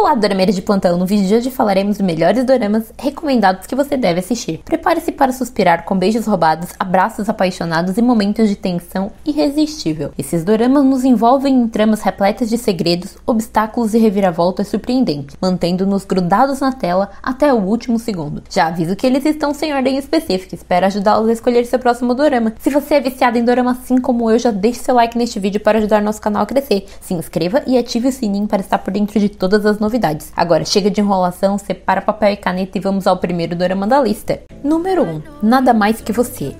Olá, Dorameiras de Plantão! No vídeo de hoje falaremos dos melhores doramas recomendados que você deve assistir. Prepare-se para suspirar com beijos roubados, abraços apaixonados e momentos de tensão irresistível. Esses doramas nos envolvem em tramas repletas de segredos, obstáculos e reviravoltas surpreendentes, mantendo-nos grudados na tela até o último segundo. Já aviso que eles estão sem ordem específica, espero ajudá-los a escolher seu próximo dorama. Se você é viciado em dorama assim como eu, já deixe seu like neste vídeo para ajudar nosso canal a crescer. Se inscreva e ative o sininho para estar por dentro de todas as novidades. Agora chega de enrolação, separa papel e caneta e vamos ao primeiro dorama da lista. Número 1. Nada Mais Que Você.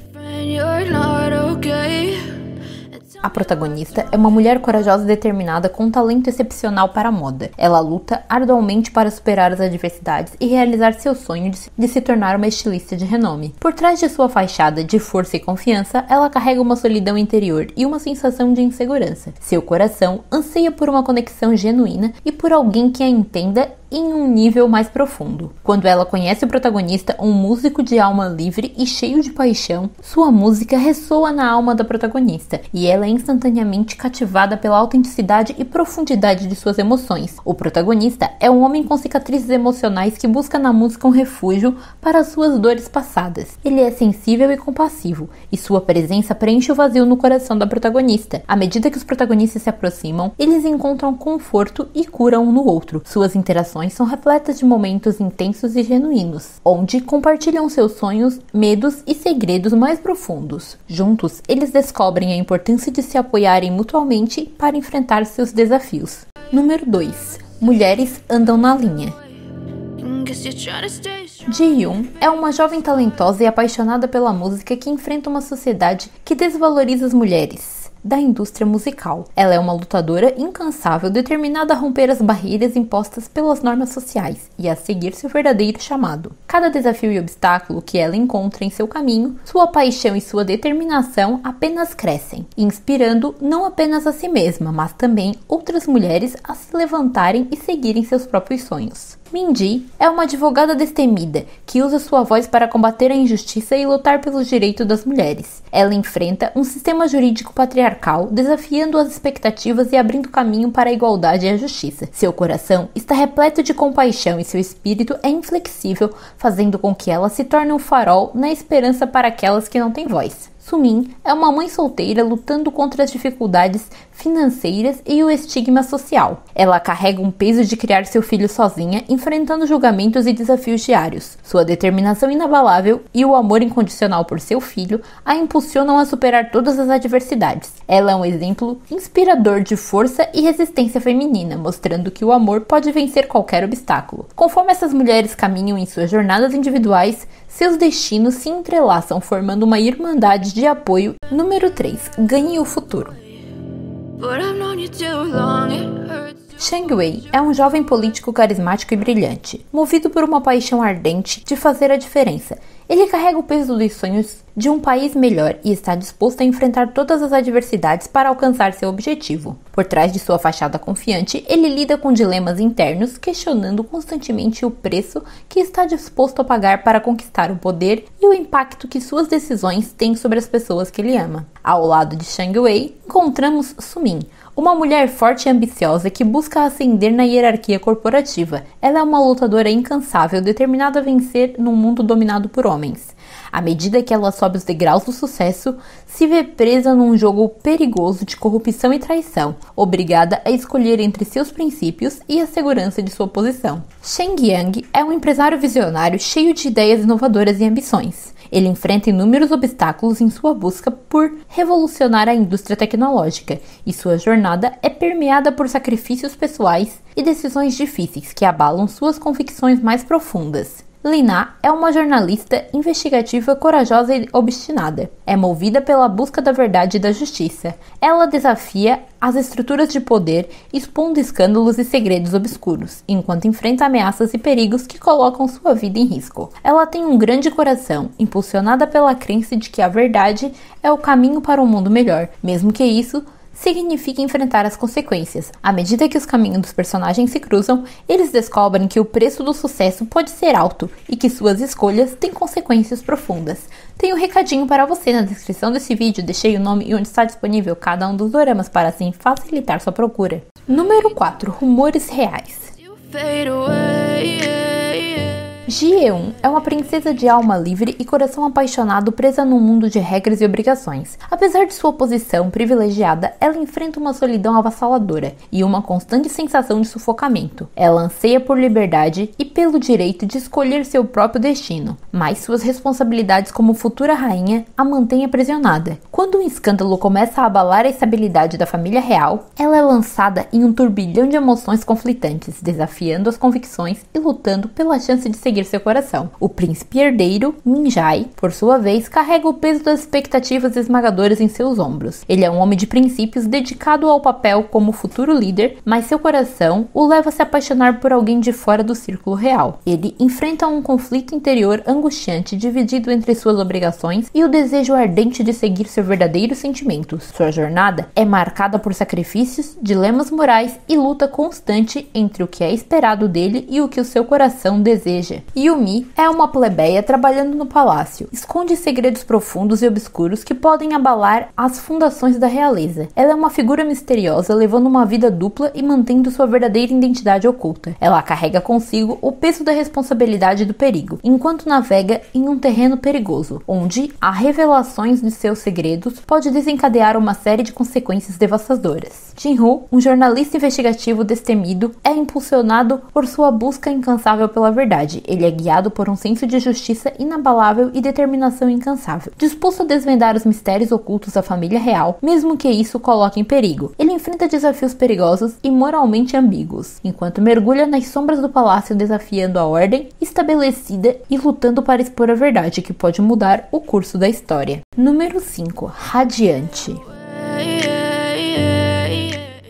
A protagonista é uma mulher corajosa e determinada com um talento excepcional para a moda. Ela luta arduamente para superar as adversidades e realizar seu sonho de se tornar uma estilista de renome. Por trás de sua fachada de força e confiança, ela carrega uma solidão interior e uma sensação de insegurança. Seu coração anseia por uma conexão genuína e por alguém que a entenda em um nível mais profundo. Quando ela conhece o protagonista, um músico de alma livre e cheio de paixão, sua música ressoa na alma da protagonista e ela é instantaneamente cativada pela autenticidade e profundidade de suas emoções. O protagonista é um homem com cicatrizes emocionais que busca na música um refúgio para suas dores passadas. Ele é sensível e compassivo, e sua presença preenche o vazio no coração da protagonista. À medida que os protagonistas se aproximam, eles encontram conforto e cura um no outro. Suas interações são repletas de momentos intensos e genuínos, onde compartilham seus sonhos, medos e segredos mais profundos. Juntos, eles descobrem a importância de se apoiarem mutuamente para enfrentar seus desafios. Número 2. Mulheres Andam na Linha. Ji-yoon é uma jovem talentosa e apaixonada pela música que enfrenta uma sociedade que desvaloriza as mulheres da indústria musical. Ela é uma lutadora incansável, determinada a romper as barreiras impostas pelas normas sociais e a seguir seu verdadeiro chamado. Cada desafio e obstáculo que ela encontra em seu caminho, sua paixão e sua determinação apenas crescem, inspirando não apenas a si mesma, mas também outras mulheres a se levantarem e seguirem seus próprios sonhos. Minji é uma advogada destemida que usa sua voz para combater a injustiça e lutar pelos direitos das mulheres. Ela enfrenta um sistema jurídico patriarcal, desafiando as expectativas e abrindo caminho para a igualdade e a justiça. Seu coração está repleto de compaixão e seu espírito é inflexível, fazendo com que ela se torne um farol na esperança para aquelas que não têm voz. Sumin é uma mãe solteira lutando contra as dificuldades financeiras e o estigma social. Ela carrega um peso de criar seu filho sozinha, enfrentando julgamentos e desafios diários. Sua determinação inabalável e o amor incondicional por seu filho a impulsionam a superar todas as adversidades. Ela é um exemplo inspirador de força e resistência feminina, mostrando que o amor pode vencer qualquer obstáculo. Conforme essas mulheres caminham em suas jornadas individuais, seus destinos se entrelaçam, formando uma irmandade de apoio. Número 3. Ganhe o Futuro. Shang Wei é um jovem político carismático e brilhante, movido por uma paixão ardente de fazer a diferença. Ele carrega o peso dos sonhos de um país melhor e está disposto a enfrentar todas as adversidades para alcançar seu objetivo. Por trás de sua fachada confiante, ele lida com dilemas internos, questionando constantemente o preço que está disposto a pagar para conquistar o poder e o impacto que suas decisões têm sobre as pessoas que ele ama. Ao lado de Shang Wei, encontramos Sumin, uma mulher forte e ambiciosa que busca ascender na hierarquia corporativa. Ela é uma lutadora incansável, determinada a vencer num mundo dominado por homens. À medida que ela sobe os degraus do sucesso, se vê presa num jogo perigoso de corrupção e traição, obrigada a escolher entre seus princípios e a segurança de sua posição. Sheng Yang é um empresário visionário cheio de ideias inovadoras e ambições. Ele enfrenta inúmeros obstáculos em sua busca por revolucionar a indústria tecnológica, e sua jornada é permeada por sacrifícios pessoais e decisões difíceis que abalam suas convicções mais profundas. Lina é uma jornalista investigativa, corajosa e obstinada. É movida pela busca da verdade e da justiça. Ela desafia as estruturas de poder, expondo escândalos e segredos obscuros, enquanto enfrenta ameaças e perigos que colocam sua vida em risco. Ela tem um grande coração, impulsionada pela crença de que a verdade é o caminho para um mundo melhor, mesmo que isso significa enfrentar as consequências. À medida que os caminhos dos personagens se cruzam, eles descobrem que o preço do sucesso pode ser alto e que suas escolhas têm consequências profundas. Tenho um recadinho para você na descrição desse vídeo, deixei o nome e onde está disponível cada um dos doramas para assim facilitar sua procura. Número 4. Rumores Reais. Ji Eun é uma princesa de alma livre e coração apaixonado presa num mundo de regras e obrigações. Apesar de sua posição privilegiada, ela enfrenta uma solidão avassaladora e uma constante sensação de sufocamento. Ela anseia por liberdade e pelo direito de escolher seu próprio destino, mas suas responsabilidades como futura rainha a mantêm aprisionada. Quando um escândalo começa a abalar a estabilidade da família real, ela é lançada em um turbilhão de emoções conflitantes, desafiando as convicções e lutando pela chance de seguir seu coração. O príncipe herdeiro, Min Jae, por sua vez, carrega o peso das expectativas esmagadoras em seus ombros. Ele é um homem de princípios dedicado ao papel como futuro líder, mas seu coração o leva a se apaixonar por alguém de fora do círculo real. Ele enfrenta um conflito interior angustiante, dividido entre suas obrigações e o desejo ardente de seguir seus verdadeiros sentimentos. Sua jornada é marcada por sacrifícios, dilemas morais e luta constante entre o que é esperado dele e o que o seu coração deseja. Yumi é uma plebeia trabalhando no palácio. Esconde segredos profundos e obscuros que podem abalar as fundações da realeza. Ela é uma figura misteriosa, levando uma vida dupla e mantendo sua verdadeira identidade oculta. Ela carrega consigo o peso da responsabilidade e do perigo, enquanto navega em um terreno perigoso, onde há revelações de seus segredos pode desencadear uma série de consequências devastadoras. Jin-Ho, um jornalista investigativo destemido, é impulsionado por sua busca incansável pela verdade. Ele é guiado por um senso de justiça inabalável e determinação incansável, disposto a desvendar os mistérios ocultos da família real, mesmo que isso coloque em perigo. Ele enfrenta desafios perigosos e moralmente ambíguos, enquanto mergulha nas sombras do palácio desafiando a ordem estabelecida e lutando para expor a verdade que pode mudar o curso da história. Número 5. Radiante.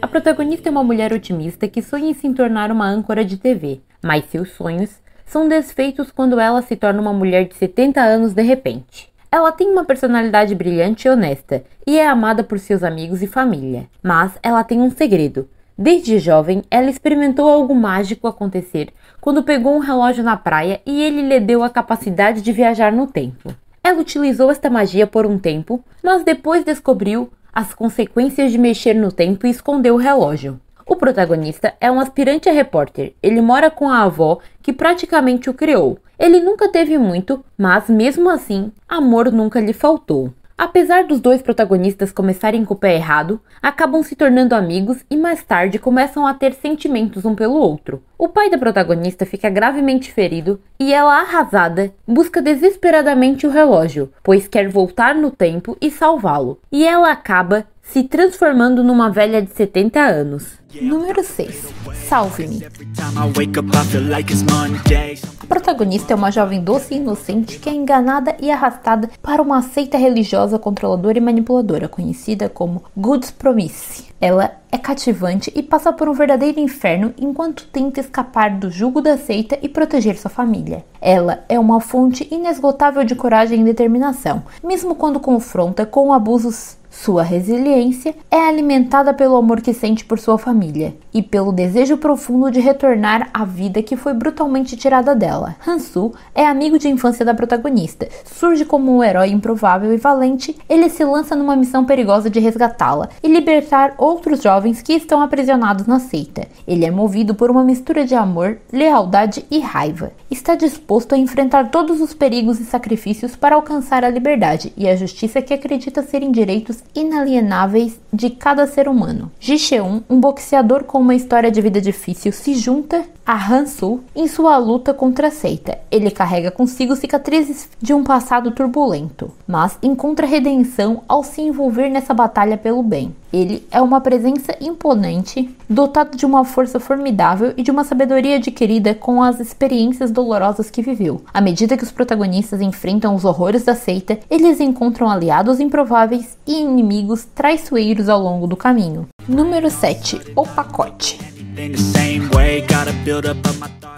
A protagonista é uma mulher otimista que sonha em se tornar uma âncora de TV, mas seus sonhos são desfeitos quando ela se torna uma mulher de 70 anos de repente. Ela tem uma personalidade brilhante e honesta, e é amada por seus amigos e família. Mas ela tem um segredo. Desde jovem, ela experimentou algo mágico acontecer quando pegou um relógio na praia e ele lhe deu a capacidade de viajar no tempo. Ela utilizou esta magia por um tempo, mas depois descobriu as consequências de mexer no tempo e escondeu o relógio. O protagonista é um aspirante a repórter. Ele mora com a avó, que praticamente o criou. Ele nunca teve muito, mas mesmo assim, amor nunca lhe faltou. Apesar dos dois protagonistas começarem com o pé errado, acabam se tornando amigos e mais tarde começam a ter sentimentos um pelo outro. O pai da protagonista fica gravemente ferido e ela, arrasada, busca desesperadamente o relógio, pois quer voltar no tempo e salvá-lo. E ela acaba se transformando numa velha de 70 anos. Número 6. Save Me. A protagonista é uma jovem doce e inocente que é enganada e arrastada para uma seita religiosa controladora e manipuladora, conhecida como Good's Promise. Ela é cativante e passa por um verdadeiro inferno enquanto tenta escapar do jugo da seita e proteger sua família. Ela é uma fonte inesgotável de coragem e determinação. Mesmo quando confronta com abusos, sua resiliência é alimentada pelo amor que sente por sua família e pelo desejo profundo de retornar à vida que foi brutalmente tirada dela. Han-Soo é amigo de infância da protagonista. Surge como um herói improvável e valente, ele se lança numa missão perigosa de resgatá-la e libertar outros jovens que estão aprisionados na seita. Ele é movido por uma mistura de amor, lealdade e raiva. Está disposto a enfrentar todos os perigos e sacrifícios para alcançar a liberdade e a justiça que acredita serem direitos inalienáveis de cada ser humano. Ji Cheon, um boxeador com uma história de vida difícil, se junta a Han-Soo em sua luta contra a seita. Ele carrega consigo cicatrizes de um passado turbulento, mas encontra redenção ao se envolver nessa batalha pelo bem. Ele é uma presença imponente, dotado de uma força formidável e de uma sabedoria adquirida com as experiências dolorosas que viveu. À medida que os protagonistas enfrentam os horrores da seita, eles encontram aliados improváveis e inimigos traiçoeiros ao longo do caminho. Número 7. O Pacote.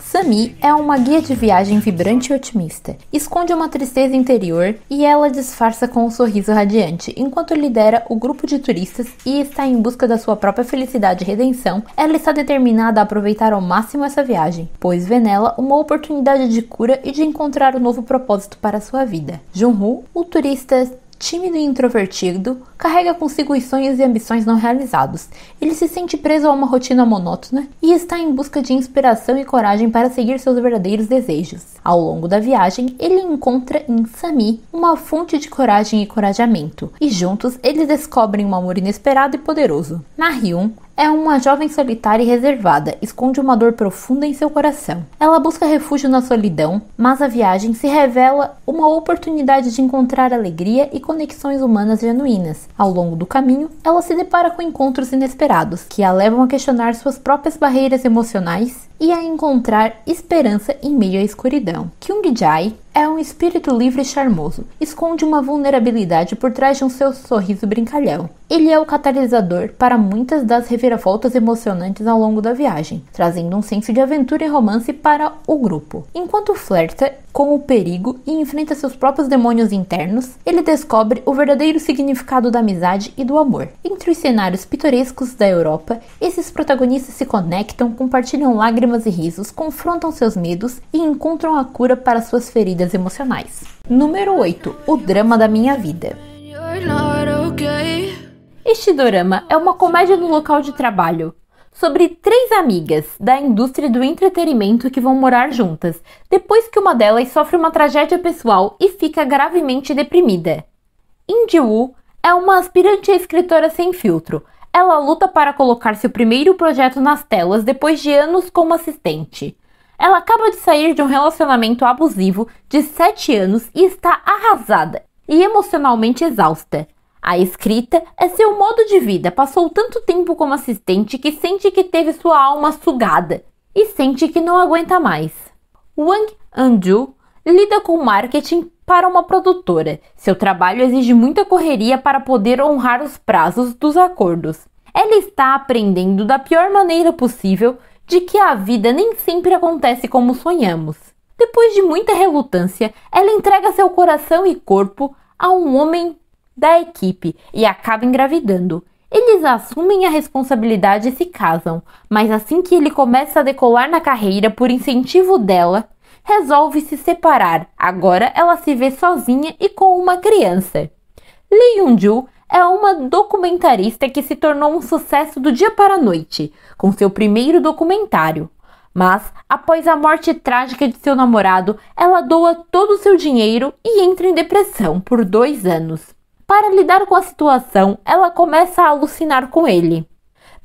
Sami é uma guia de viagem vibrante e otimista. Esconde uma tristeza interior e ela disfarça com um sorriso radiante. Enquanto lidera o grupo de turistas e está em busca da sua própria felicidade e redenção, ela está determinada a aproveitar ao máximo essa viagem, pois vê nela uma oportunidade de cura e de encontrar um novo propósito para sua vida. Jun-Ho, o turista Tímido e introvertido, carrega consigo os sonhos e ambições não realizados. Ele se sente preso a uma rotina monótona e está em busca de inspiração e coragem para seguir seus verdadeiros desejos. Ao longo da viagem, ele encontra em Sami uma fonte de coragem e encorajamento, e juntos eles descobrem um amor inesperado e poderoso. Na-hyun é uma jovem solitária e reservada, esconde uma dor profunda em seu coração. Ela busca refúgio na solidão, mas a viagem se revela uma oportunidade de encontrar alegria e conexões humanas genuínas. Ao longo do caminho, ela se depara com encontros inesperados, que a levam a questionar suas próprias barreiras emocionais e a encontrar esperança em meio à escuridão. Kyung-jae é um espírito livre e charmoso, esconde uma vulnerabilidade por trás de um seu sorriso brincalhão. Ele é o catalisador para muitas das reviravoltas emocionantes ao longo da viagem, trazendo um senso de aventura e romance para o grupo. Enquanto flerta com o perigo e enfrenta seus próprios demônios internos, ele descobre o verdadeiro significado da amizade e do amor. Entre os cenários pitorescos da Europa, esses protagonistas se conectam, compartilham lágrimas e risos, confrontam seus medos e encontram a cura para suas feridas emocionais. Número 8. O drama da minha vida. Este dorama é uma comédia no local de trabalho, sobre três amigas da indústria do entretenimento que vão morar juntas, depois que uma delas sofre uma tragédia pessoal e fica gravemente deprimida. In-ji-woo é uma aspirante a escritora sem filtro. Ela luta para colocar seu primeiro projeto nas telas depois de anos como assistente. Ela acaba de sair de um relacionamento abusivo de 7 anos e está arrasada e emocionalmente exausta. A escrita é seu modo de vida, passou tanto tempo como assistente que sente que teve sua alma sugada e sente que não aguenta mais. Wang An-ju lida com marketing para uma produtora. Seu trabalho exige muita correria para poder honrar os prazos dos acordos. Ela está aprendendo da pior maneira possível de que a vida nem sempre acontece como sonhamos. Depois de muita relutância, ela entrega seu coração e corpo a um homem da equipe e acaba engravidando. Eles assumem a responsabilidade e se casam, mas assim que ele começa a decolar na carreira por incentivo dela, resolve se separar. Agora ela se vê sozinha e com uma criança. Lee Yoon-ju é uma documentarista que se tornou um sucesso do dia para a noite, com seu primeiro documentário. Mas, após a morte trágica de seu namorado, ela doa todo o seu dinheiro e entra em depressão por 2 anos. Para lidar com a situação, ela começa a alucinar com ele.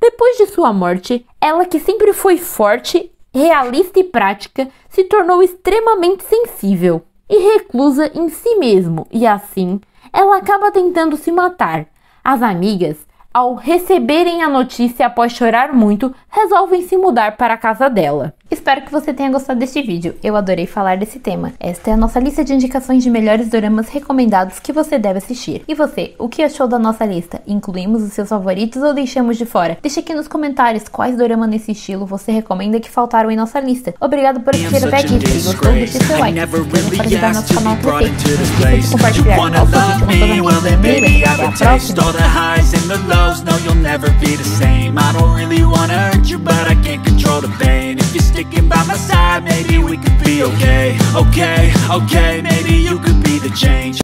Depois de sua morte, ela que sempre foi forte, realista e prática, se tornou extremamente sensível e reclusa em si mesmo, e assim, ela acaba tentando se matar. As amigas, ao receberem a notícia após chorar muito, resolvem se mudar para a casa dela. Espero que você tenha gostado deste vídeo, eu adorei falar desse tema. Esta é a nossa lista de indicações de melhores doramas recomendados que você deve assistir. E você, o que achou da nossa lista? Incluímos os seus favoritos ou deixamos de fora? Deixa aqui nos comentários quais doramas nesse estilo você recomenda que faltaram em nossa lista. Obrigado por assistir até aqui, se gostou deixe seu like, para ajudar nosso canal a crescer, não esqueça de compartilhar nosso vídeo com seus amigos. Até a próxima! No, you'll never be the same. I don't really wanna hurt you, but I can't control the pain. If you're sticking by my side, maybe we could be okay. Okay, okay, maybe you could be the change.